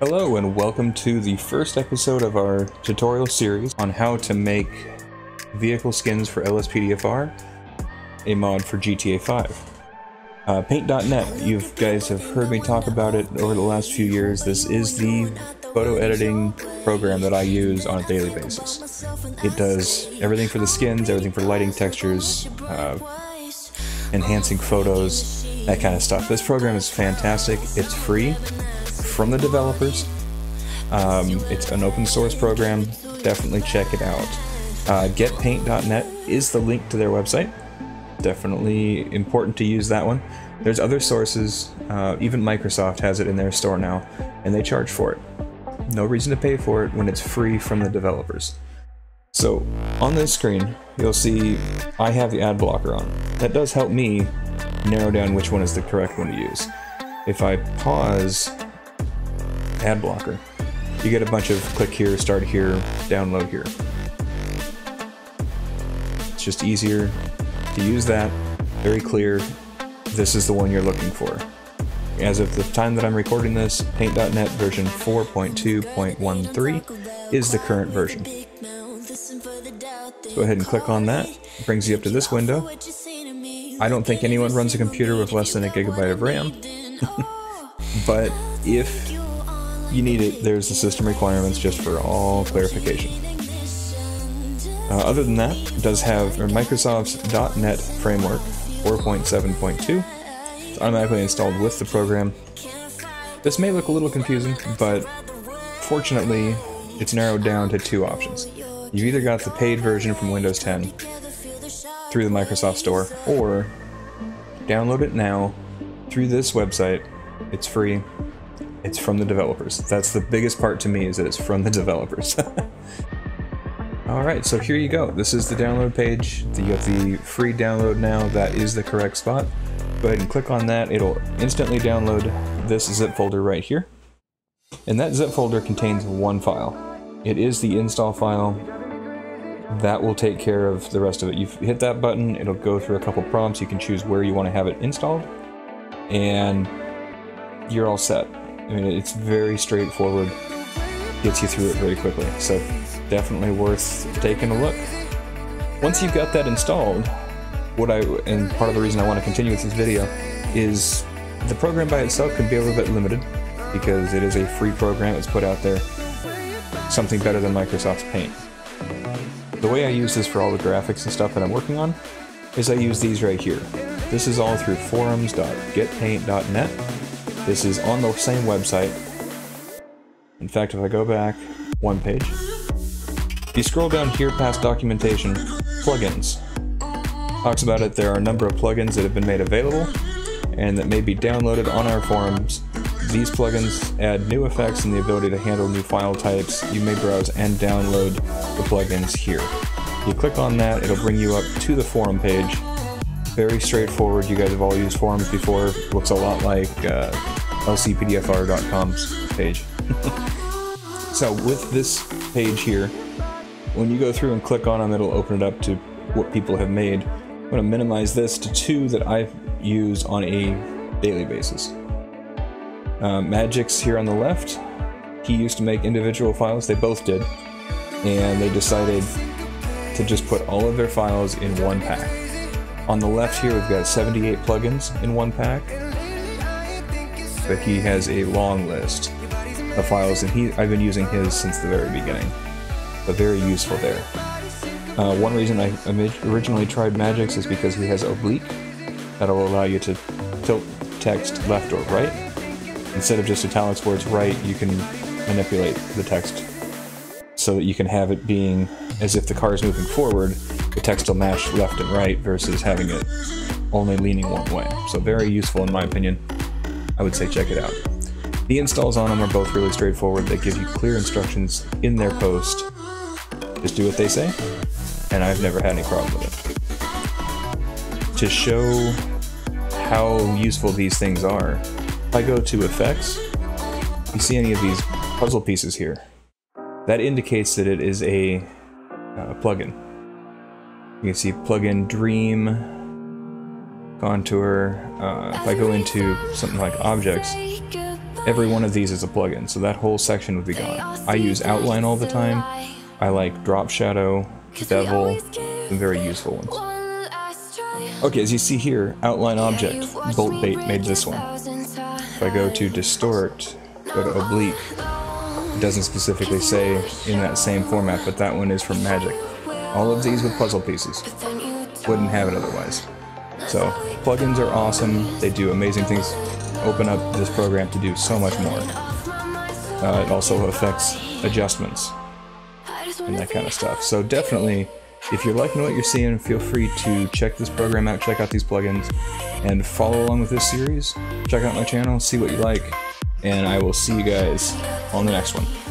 Hello and welcome to the first episode of our tutorial series on how to make vehicle skins for LSPDFR, a mod for GTA 5. Paint.NET, you guys have heard me talk about it over the last few years. This is the photo editing program that I use on a daily basis. It does everything for the skins, everything for lighting, textures, enhancing photos, that kind of stuff. This program is fantastic. It's free from the developers. It's an open source program. Definitely check it out. GetPaint.net is the link to their website. Definitely important to use that one. There's other sources. Even Microsoft has it in their store now, and they charge for it. No reason to pay for it when it's free from the developers. So on this screen, you'll see I have the ad blocker on. That does help me narrow down which one is the correct one to use. If I pause ad blocker, you get a bunch of click here, start here, download here. It's just easier to use that. Very clear. This is the one you're looking for. As of the time that I'm recording this, Paint.NET version 4.2.13 is the current version. Go ahead and click on that. It brings you up to this window. I don't think anyone runs a computer with less than 1 GB of RAM. But if you need it, there's the system requirements just for all clarification. Other than that, it does have Microsoft's .NET Framework 4.7.2. It's automatically installed with the program. This may look a little confusing, but fortunately, it's narrowed down to two options. You've either got the paid version from Windows 10 through the Microsoft Store, or download it now through this website. It's free. It's from the developers. That's the biggest part to me, is that it's from the developers. Alright, so here you go. This is the download page. You have the free download now. That is the correct spot. Go ahead and click on that. It'll instantly download this zip folder right here. And that zip folder contains one file. It is the install file. That will take care of the rest of it. You hit that button, it'll go through a couple prompts. You can choose where you want to have it installed. And you're all set. I mean, it's very straightforward. Gets you through it very quickly. So definitely worth taking a look. Once you've got that installed, and part of the reason I want to continue with this video is the program by itself can be a little bit limited because it is a free program that's put out there. Something better than Microsoft's Paint. The way I use this for all the graphics and stuff that I'm working on is I use these right here. This is all through forums.getpaint.net. This is on the same website. In fact, if I go back one page, you scroll down here past documentation, plugins. Talks about it, there are a number of plugins that have been made available and that may be downloaded on our forums. These plugins add new effects and the ability to handle new file types. You may browse and download the plugins here. You click on that, it'll bring you up to the forum page. Very straightforward. You guys have all used forums before. Looks a lot like LSPDFR.com's page. So with this page here, when you go through and click on them, it'll open it up to what people have made. I'm going to minimize this to two that I use on a daily basis. Madjik's here on the left. He used to make individual files. They both did. And they decided to just put all of their files in one pack. On the left here, we've got 78 plugins in one pack. But he has a long list of files, and I've been using his since the very beginning. But very useful there. One reason I originally tried Madjik's is because he has oblique. That'll allow you to tilt text left or right. Instead of just italics where it's right, you can manipulate the text so that you can have it being as if the car is moving forward, the text will match left and right versus having it only leaning one way. So very useful in my opinion. I would say check it out. The installs on them are both really straightforward. They give you clear instructions in their post. Just do what they say, and I've never had any problem with it. To show how useful these things are, if I go to effects, you see any of these puzzle pieces here. That indicates that it is a plugin. You can see plugin dream, contour. If I go into something like objects, Every one of these is a plugin, so that whole section would be gone. I use Outline all the time. I like Drop Shadow, Bevel, some very useful ones. Okay, as you see here, Outline Object, BoltBait made this one. If I go to Distort, go to Oblique, it doesn't specifically say in that same format, but that one is from Madjik. All of these with puzzle pieces. Wouldn't have it otherwise. So, plugins are awesome, they do amazing things, open up this program to do so much more. It also affects adjustments and that kind of stuff. So definitely, if you're liking what you're seeing, feel free to check this program out, check out these plugins, and follow along with this series. Check out my channel, see what you like, and I will see you guys on the next one.